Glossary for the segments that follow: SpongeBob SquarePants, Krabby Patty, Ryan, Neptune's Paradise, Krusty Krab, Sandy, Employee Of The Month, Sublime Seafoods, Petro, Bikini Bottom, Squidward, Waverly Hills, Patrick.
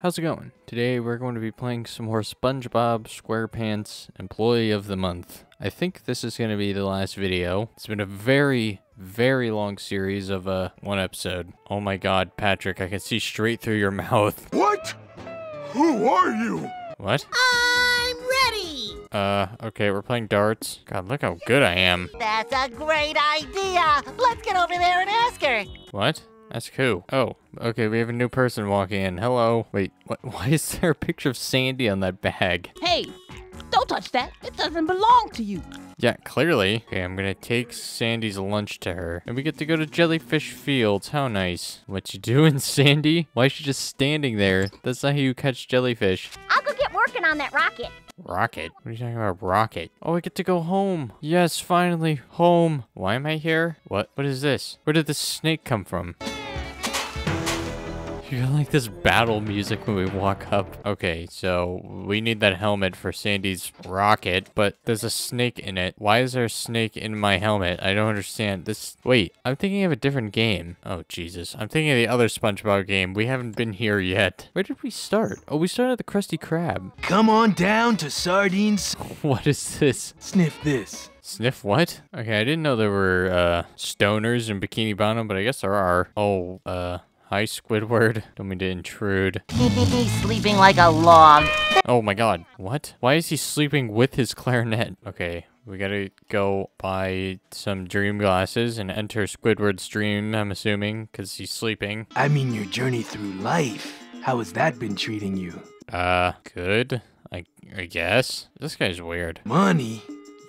How's it going? Today we're going to be playing some more SpongeBob SquarePants Employee of the Month. I think this is going to be the last video. It's been a very long series of one episode. Oh my god, Patrick, I can see straight through your mouth. What? Who are you? What? I'm ready! Okay, we're playing darts. God, look how good I am. That's a great idea! Let's get over there and ask her! What? Ask who? Oh, okay, we have a new person walking in. Hello. Wait, what? Why is there a picture of Sandy on that bag? Hey, don't touch that. It doesn't belong to you. Yeah, clearly. Okay, I'm gonna take Sandy's lunch to her. And we get to go to Jellyfish Fields. How nice. What you doing, Sandy? Why is she just standing there? That's not how you catch jellyfish. I'll go get working on that rocket. Rocket? What are you talking about, rocket? Oh, I get to go home. Yes, finally, home. Why am I here? What? What is this? Where did this snake come from? You got like this battle music when we walk up. Okay, so we need that helmet for Sandy's rocket, but there's a snake in it. Why is there a snake in my helmet? I don't understand this. Wait, I'm thinking of a different game. Oh, Jesus. I'm thinking of the other SpongeBob game. We haven't been here yet. Where did we start? Oh, we started at the Krusty Krab. Come on down to Sardines. What is this? Sniff this. Sniff what? Okay, I didn't know there were stoners in Bikini Bottom, but I guess there are. Oh, hi, Squidward. Don't mean to intrude. He's sleeping like a log. Oh my god. What? Why is he sleeping with his clarinet? Okay, we gotta go buy some dream glasses and enter Squidward's dream, I'm assuming, because he's sleeping. I mean your journey through life. How has that been treating you? Good. I guess. This guy's weird. Money?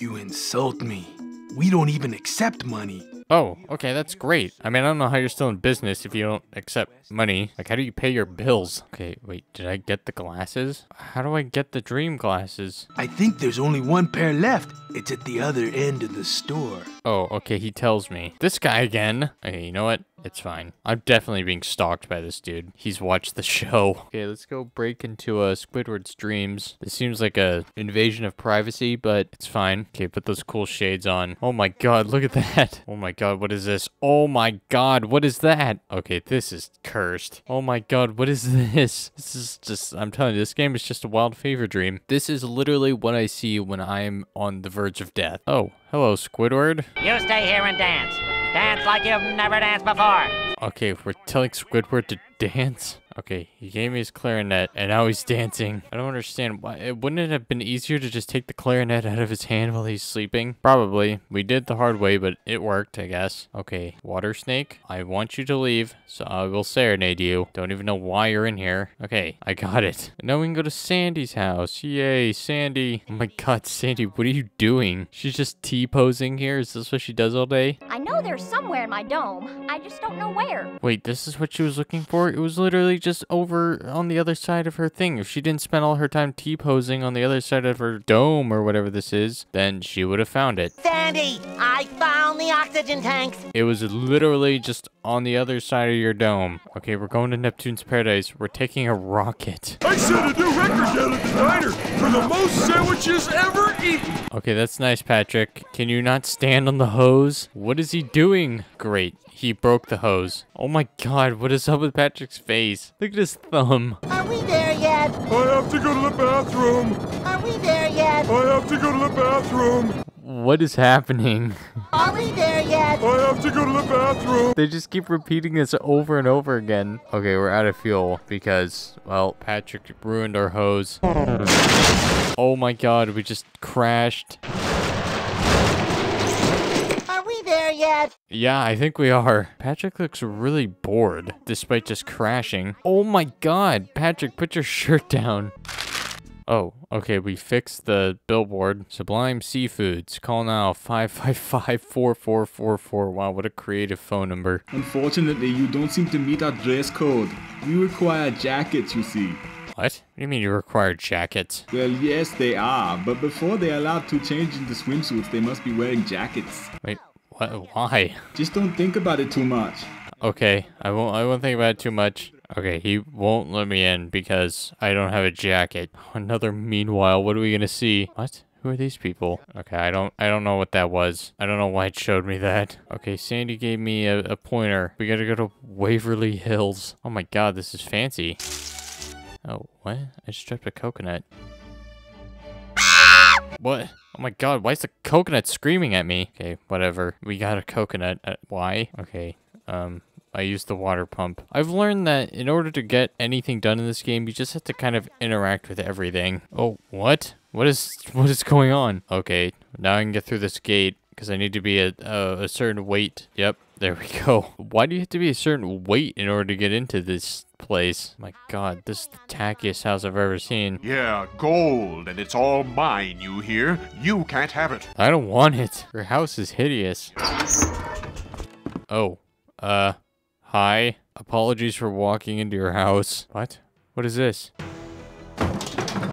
You insult me. We don't even accept money. Oh, okay, that's great. I mean, I don't know how you're still in business if you don't accept money. Like, how do you pay your bills? Okay, wait, did I get the glasses? How do I get the dream glasses? I think there's only one pair left. It's at the other end of the store. Oh, okay, he tells me. This guy again. Okay, you know what? It's fine. I'm definitely being stalked by this dude. He's watched the show. Okay, let's go break into Squidward's dreams. This seems like an invasion of privacy, but it's fine. Okay, put those cool shades on. Oh my god, look at that. Oh my god, what is this? Oh my god, what is that? Okay, this is cursed. Oh my god, what is this? This is just, I'm telling you, this game is just a wild fever dream. This is literally what I see when I'm on the verge of death. Oh, hello, Squidward. You stay here and dance. Dance like you've never danced before. Okay, we're telling Squidward to dance? Okay, he gave me his clarinet, and now he's dancing. I don't understand why. Wouldn't it have been easier to just take the clarinet out of his hand while he's sleeping? Probably. We did the hard way, but it worked, I guess. Okay, water snake, I want you to leave, so I will serenade you. Don't even know why you're in here. Okay, I got it. Now we can go to Sandy's house. Yay, Sandy. Oh my god, Sandy, what are you doing? She's just T-posing here? Is this what she does all day? I know they're somewhere in my dome. I just don't know where. Wait, this is what she was looking for? It was literally just over on the other side of her thing. If she didn't spend all her time T-posing on the other side of her dome or whatever this is, then she would have found it. Sandy, I found the oxygen tanks. It was literally just on the other side of your dome. Okay, we're going to Neptune's Paradise. We're taking a rocket. I set a new record down at the diner for the most sandwiches ever eaten. Okay, that's nice, Patrick. Can you not stand on the hose? What is he doing? Great. He broke the hose. Oh my god, what is up with Patrick's face? Look at his thumb. Are we there yet? I have to go to the bathroom. Are we there yet? I have to go to the bathroom. What is happening? Are we there yet? I have to go to the bathroom. They just keep repeating this over and over again. Okay, we're out of fuel because, well, Patrick ruined our hose. Oh my god, we just crashed. Yet. Yeah, I think we are. Patrick looks really bored, despite just crashing. Oh my god, Patrick, put your shirt down. Oh, okay, we fixed the billboard. Sublime Seafoods, call now 555-4444. Wow, what a creative phone number. Unfortunately, you don't seem to meet our dress code. We require jackets, you see. What? What do you mean you require jackets? Well, yes, they are, but before they're allowed to change into swimsuits, they must be wearing jackets. Wait. What? Why? Just don't think about it too much. Okay, I won't think about it too much. Okay, he won't let me in because I don't have a jacket. Another meanwhile, what are we gonna see? What? Who are these people? Okay, I don't know what that was. I don't know why it showed me that. Okay, Sandy gave me a pointer. We gotta go to Waverly Hills. Oh my god, this is fancy. Oh, what? I just dropped a coconut. What? Oh my god, why is the coconut screaming at me? Okay, whatever. We got a coconut. Why? Okay, I used the water pump. I've learned that in order to get anything done in this game, you just have to kind of interact with everything. Oh, what? What is going on? Okay, now I can get through this gate because I need to be at a certain weight. Yep, there we go. Why do you have to be a certain weight in order to get into this place? My god, this is the tackiest house I've ever seen. Yeah, gold, and it's all mine, you hear? You can't have it. I don't want it. Your house is hideous. Oh, hi. Apologies for walking into your house. What? What is this?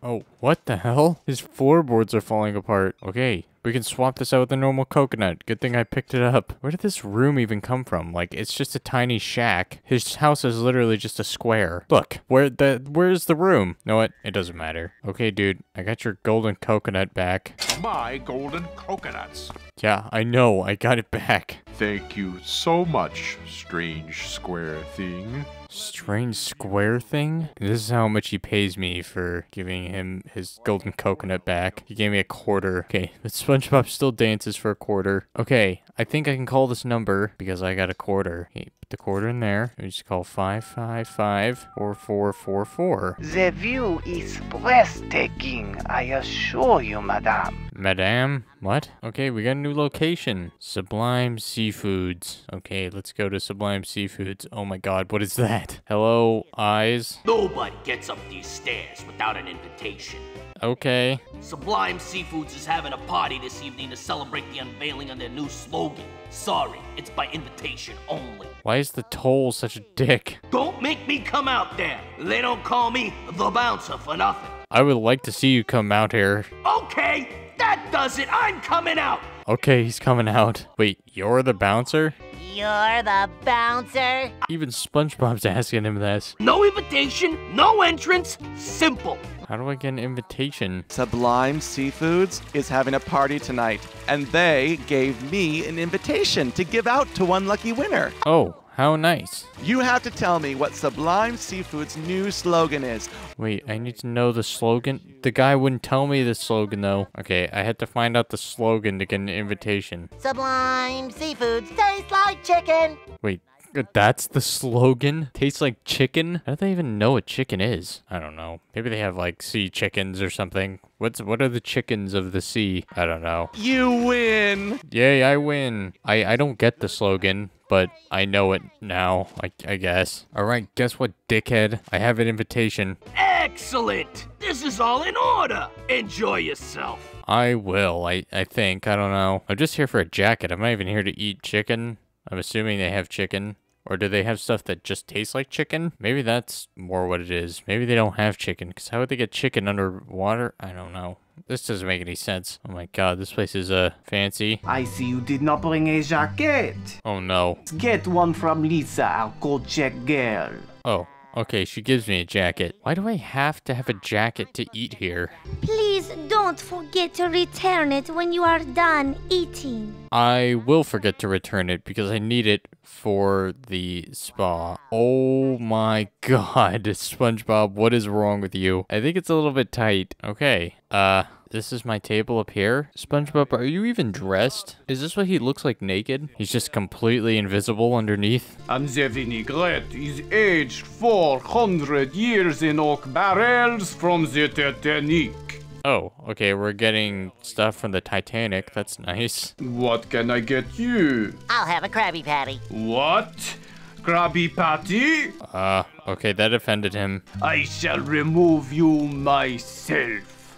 Oh, what the hell? His floorboards are falling apart. Okay, we can swap this out with a normal coconut. Good thing I picked it up. Where did this room even come from? Like, it's just a tiny shack. His house is literally just a square. Look, where's the room? You know what? It doesn't matter. Okay, dude, I got your golden coconut back. My golden coconuts. Yeah, I know. I got it back. Thank you so much, strange square thing. Strange square thing? This is how much he pays me for giving him his golden coconut back. He gave me a quarter. Okay, but SpongeBob still dances for a quarter. Okay, I think I can call this number because I got a quarter. Okay, put the quarter in there. We just call 555-4444. The view is breathtaking, I assure you, madame. Madame? What? Okay, we got a new location. Sublime Seafoods. Okay, let's go to Sublime Seafoods. Oh my god, what is that? Hello, eyes? Nobody gets up these stairs without an invitation. Okay. Sublime Seafoods is having a party this evening to celebrate the unveiling of their new slogan. Sorry, it's by invitation only. Why is the toll such a dick? Don't make me come out there. They don't call me the bouncer for nothing. I would like to see you come out here. Okay. That does it! I'm coming out! Okay, he's coming out. Wait, you're the bouncer? You're the bouncer? Even SpongeBob's asking him this. No invitation, no entrance, simple. How do I get an invitation? Sublime Seafoods is having a party tonight, and they gave me an invitation to give out to one lucky winner. Oh. How nice. You have to tell me what Sublime Seafood's new slogan is. Wait, I need to know the slogan? The guy wouldn't tell me the slogan, though. Okay, I had to find out the slogan to get an invitation. Sublime Seafood tastes like chicken. Wait, that's the slogan? Tastes like chicken? How do they even know what chicken is? I don't know. Maybe they have, like, sea chickens or something. What are the chickens of the sea? I don't know. You win! Yay, I win. I don't get the slogan, but I know it now, I guess. All right, guess what, dickhead? I have an invitation. Excellent! This is all in order. Enjoy yourself. I will, I think. I don't know. I'm just here for a jacket. I'm not even here to eat chicken. I'm assuming they have chicken. Or do they have stuff that just tastes like chicken? Maybe that's more what it is. Maybe they don't have chicken, because how would they get chicken underwater? I don't know. This doesn't make any sense. Oh my god, this place is, fancy. I see you did not bring a jacket. Oh no. Let's get one from Lisa, our cold check girl. Oh, okay, she gives me a jacket. Why do I have to have a jacket to eat here? Please don't forget to return it when you are done eating. I will forget to return it because I need it for the spa. Oh my god, SpongeBob, what is wrong with you? I think it's a little bit tight. Okay, this is my table up here. SpongeBob, are you even dressed? Is this what he looks like naked? He's just completely invisible underneath. And the vinaigrette is aged 400 years in oak barrels from the Titanic. Oh, okay, we're getting stuff from the Titanic. That's nice. What can I get you? I'll have a Krabby Patty. What? Krabby Patty? Okay, that offended him. I shall remove you myself.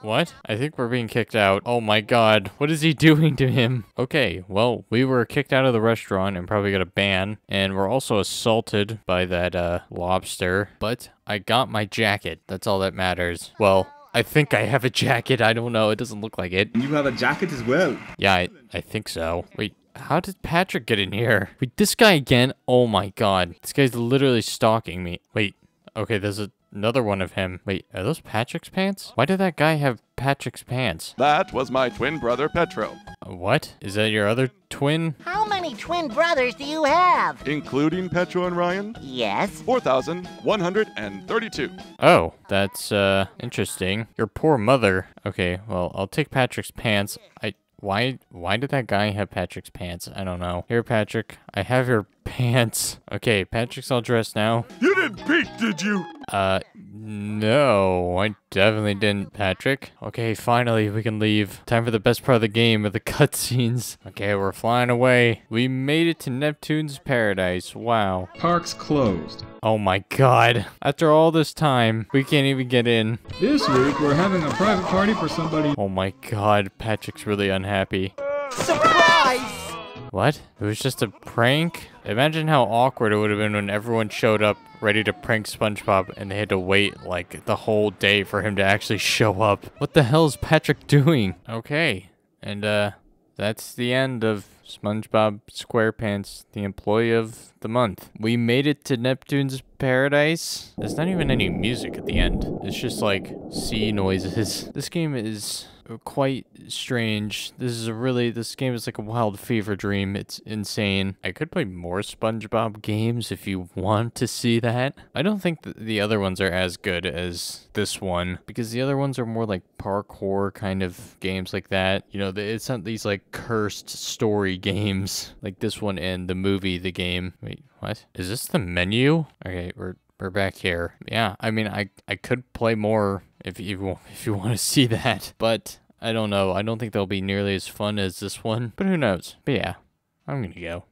What? I think we're being kicked out. Oh my god, what is he doing to him? Okay, well, we were kicked out of the restaurant and probably got a ban. And we're also assaulted by that, lobster. But I got my jacket. That's all that matters. Well, I think I have a jacket. I don't know. It doesn't look like it. You have a jacket as well. Yeah, I think so. Wait, how did Patrick get in here? Wait, this guy again? Oh my god. This guy's literally stalking me. Wait, okay, there's a Another one of him. Wait, are those Patrick's pants? Why did that guy have Patrick's pants? That was my twin brother, Petro. What? Is that your other twin? How many twin brothers do you have? Including Petro and Ryan? Yes. 4,132. Oh, that's, interesting. Your poor mother. Okay, well, I'll take Patrick's pants. Why did that guy have Patrick's pants? I don't know. Here, Patrick, I have your pants. Okay, Patrick's all dressed now. You didn't peek, did you? No, I definitely didn't, Patrick. Okay, finally, we can leave. Time for the best part of the game, with the cutscenes. Okay, we're flying away. We made it to Neptune's Paradise. Wow. Park's closed. Oh my god. After all this time, we can't even get in. This week, we're having a private party for somebody. Oh my god, Patrick's really unhappy. Surprise! What? It was just a prank? Imagine how awkward it would have been when everyone showed up ready to prank SpongeBob and they had to wait like the whole day for him to actually show up. What the hell is Patrick doing? Okay, and that's the end of SpongeBob SquarePants, the Employee of the Month. We made it to Neptune's Paradise. There's not even any music at the end. It's just like sea noises. This game is quite strange. This game is like a wild fever dream. It's insane. I could play more SpongeBob games if you want to see that. I don't think the other ones are as good as this one, because the other ones are more like parkour kind of games like that. You know, it's not these like cursed story games like this one and the movie, the game. Wait, what? Is this the menu? Okay, we're back here. Yeah, I mean, I could play more if you want to see that, but I don't know. I don't think they'll be nearly as fun as this one, but who knows? But yeah, I'm gonna go.